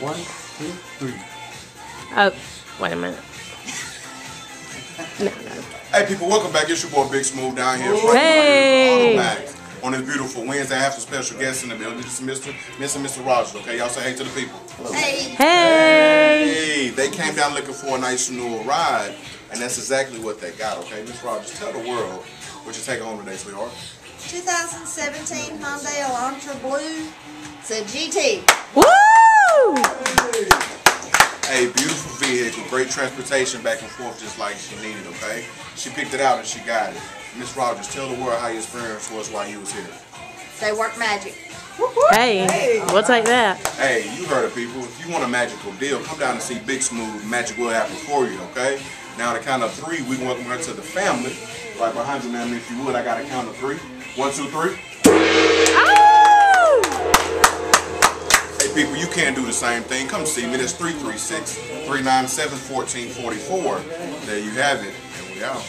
1, 2, 3. Oh, wait a minute. No, no. Hey people, welcome back. It's your boy Big Smooth down here. Hey. On this beautiful Wednesday, I have some special guests in the building. This is Mr. Rogers, okay? Y'all say hey to the people. Hey. Hey. Hey. They came down looking for a nice new ride, and that's exactly what they got, okay? Miss Rogers, tell the world what you're taking home today, sweetheart. 2017 Hyundai Elantra Blue. It's a GT. Woo! Hey, beautiful vehicle, great transportation back and forth just like she needed, okay? She picked it out and she got it. Miss Rogers, tell the world how your experience was while you was here. They work magic. Hey, hey, we'll take that. Hey, you heard of people. If you want a magical deal, come down and see Big Smooth. Magic will happen for you, okay? Now, on the count of three, we can welcome her to the family. Right behind you, ma'am, if you would, I got a count of three. 1, 2, 3. People, you can do the same thing. Come see me. That's 336-397-1444. There you have it. And we out.